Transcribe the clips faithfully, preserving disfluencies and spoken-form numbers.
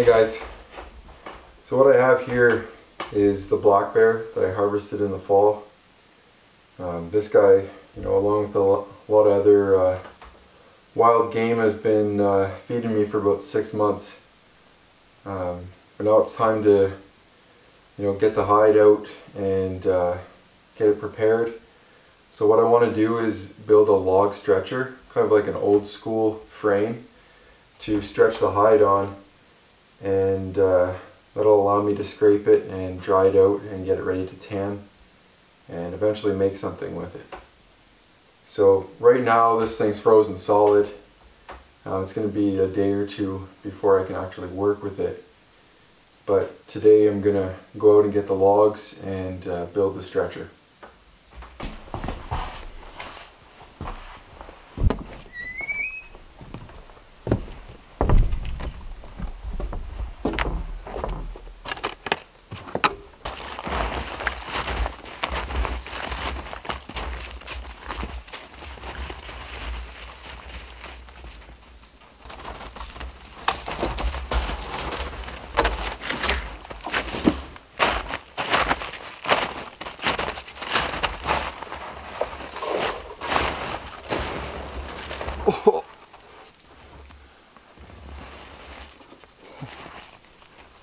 Hey guys, so what I have here is the black bear that I harvested in the fall. Um, this guy, you know, along with a lot of other uh, wild game, has been uh, feeding me for about six months. Um, but now it's time to, you know, get the hide out and uh, get it prepared. So what I want to do is build a log stretcher, kind of like an old school frame, to stretch the hide on, and uh, that'll allow me to scrape it and dry it out and get it ready to tan and eventually make something with it. So right now this thing's frozen solid. Uh, it's going to be a day or two before I can actually work with it, but today I'm going to go out and get the logs and uh, build the stretcher. Oh.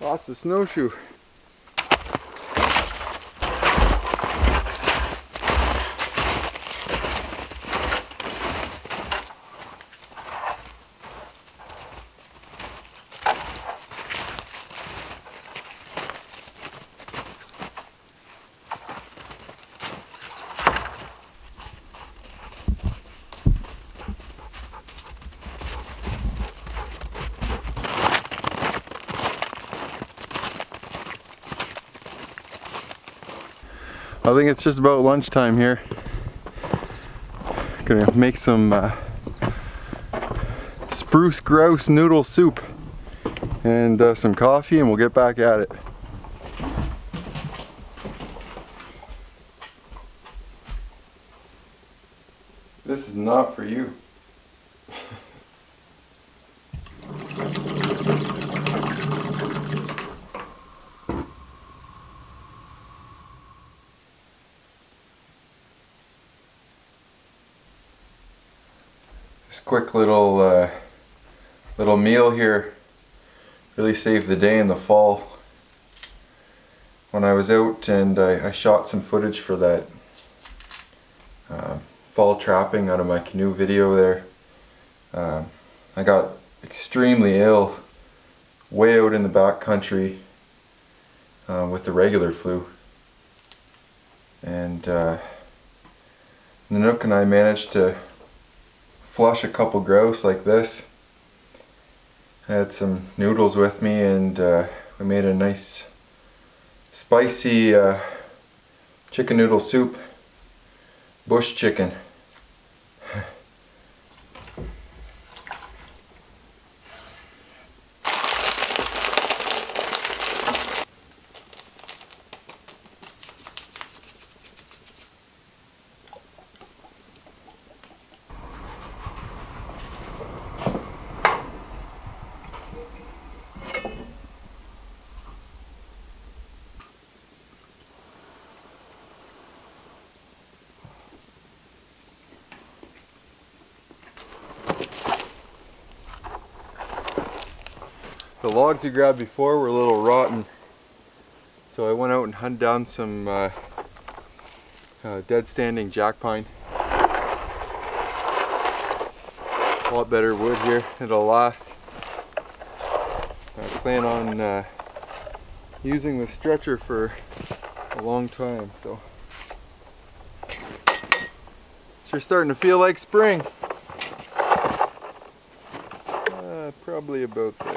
Lost the snowshoe. I think it's just about lunchtime here. Gonna make some uh, spruce grouse noodle soup and uh, some coffee, and we'll get back at it. This is not for you. Quick little uh, little meal here really saved the day in the fall when I was out and I, I shot some footage for that uh, fall trapping out of my canoe video there. Uh, I got extremely ill way out in the back country uh, with the regular flu, and uh, Nanook and I managed to flush a couple grouse like this. I had some noodles with me, and uh, we made a nice spicy uh, chicken noodle soup, bush chicken. The logs we grabbed before were a little rotten, so I went out and hunted down some uh, uh, dead standing jack pine. A lot better wood here, it'll last. I plan on uh, using the stretcher for a long time, so. Sure starting to feel like spring. Uh, probably about there.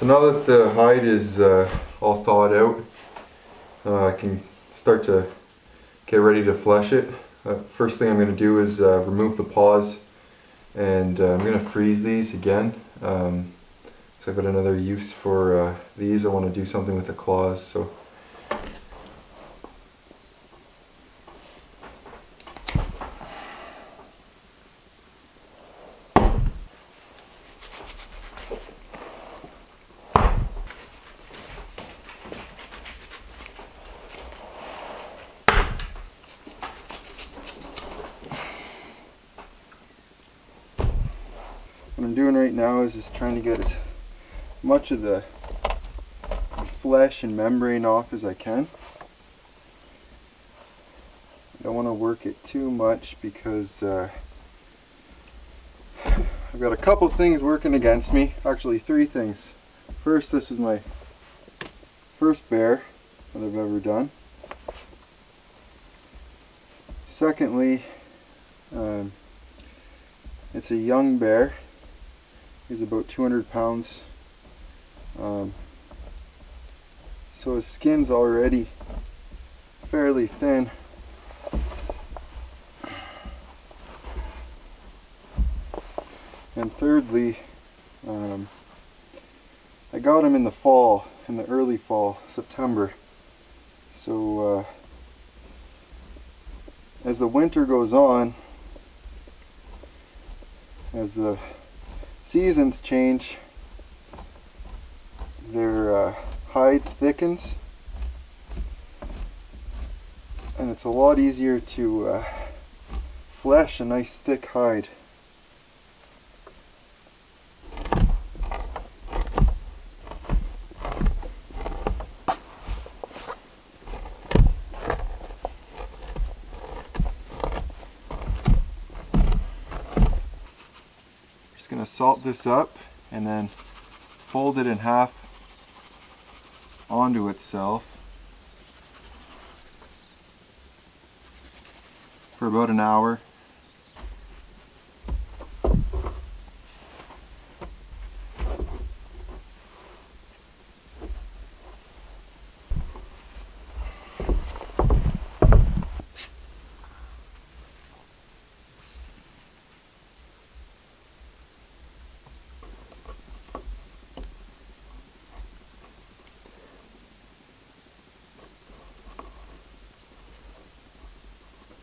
So now that the hide is uh, all thawed out, uh, I can start to get ready to flesh it. Uh, first thing I'm going to do is uh, remove the paws, and uh, I'm going to freeze these again. Um, so I've got another use for uh, these. I want to do something with the claws. So. What I'm doing right now is just trying to get as much of the flesh and membrane off as I can. I don't want to work it too much because uh, I've got a couple things working against me. Actually, three things. First, this is my first bear that I've ever done. Secondly, um, it's a young bear. He's about two hundred pounds, um, so his skin's already fairly thin. And thirdly, um, I got him in the fall, in the early fall, September. So uh, as the winter goes on, as the seasons change, their uh, hide thickens, and it's a lot easier to uh, flesh a nice thick hide. Gonna salt this up and then fold it in half onto itself for about an hour.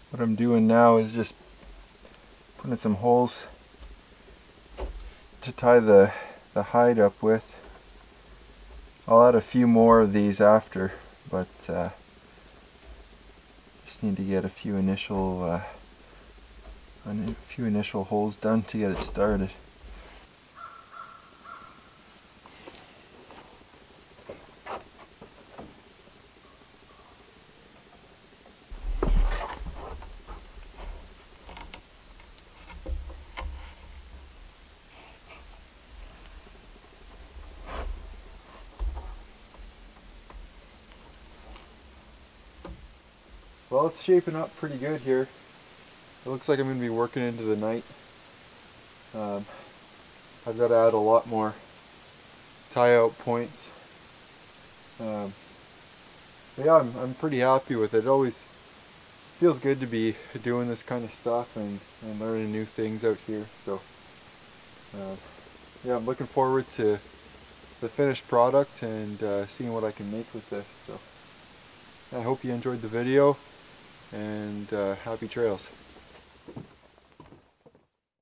What I'm doing now is just putting some holes to tie the, the hide up with. I'll add a few more of these after, but uh, just need to get a few initial uh, a few initial holes done to get it started. Well, it's shaping up pretty good here. It looks like I'm going to be working into the night. Um, I've got to add a lot more tie-out points. Um, yeah, I'm, I'm pretty happy with it. It always feels good to be doing this kind of stuff and, and learning new things out here. So, uh, yeah, I'm looking forward to the finished product and uh, seeing what I can make with this. So, I hope you enjoyed the video. And uh, happy trails.